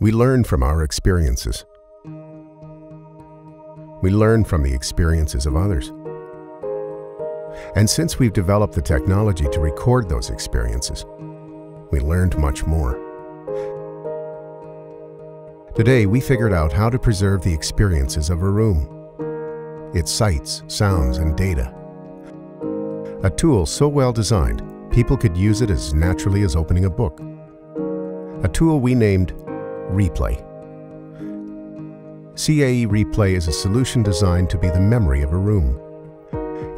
We learn from our experiences. We learn from the experiences of others. And since we've developed the technology to record those experiences, we learned much more. Today, we figured out how to preserve the experiences of a room, its sights, sounds, and data. A tool so well designed, people could use it as naturally as opening a book. A tool we named Replay. CAE Replay is a solution designed to be the memory of a room.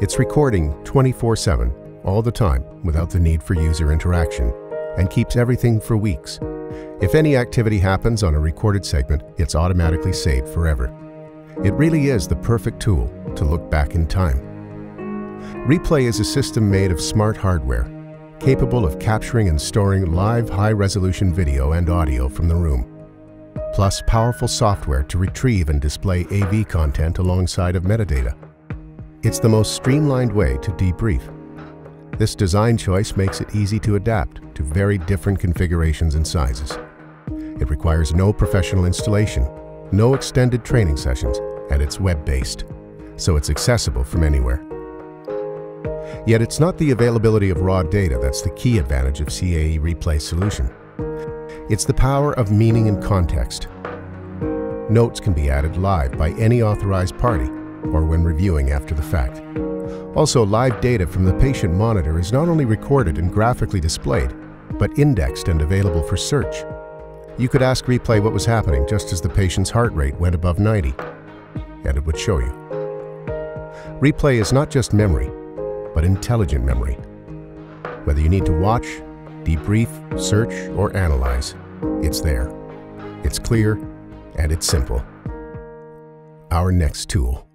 It's recording 24/7, all the time, without the need for user interaction, and keeps everything for weeks. If any activity happens on a recorded segment, it's automatically saved forever. It really is the perfect tool to look back in time. Replay is a system made of smart hardware, capable of capturing and storing live high-resolution video and audio from the room, plus powerful software to retrieve and display AV content alongside of metadata. It's the most streamlined way to debrief. This design choice makes it easy to adapt to very different configurations and sizes. It requires no professional installation, no extended training sessions, and it's web-based, so it's accessible from anywhere. Yet it's not the availability of raw data that's the key advantage of CAE Replay's solution. It's the power of meaning and context. Notes can be added live by any authorized party or when reviewing after the fact. Also, live data from the patient monitor is not only recorded and graphically displayed, but indexed and available for search. You could ask Replay what was happening just as the patient's heart rate went above 90, and it would show you. Replay is not just memory, but intelligent memory. Whether you need to watch, debrief, search, or analyze, it's there. It's clear, and it's simple. Our next tool.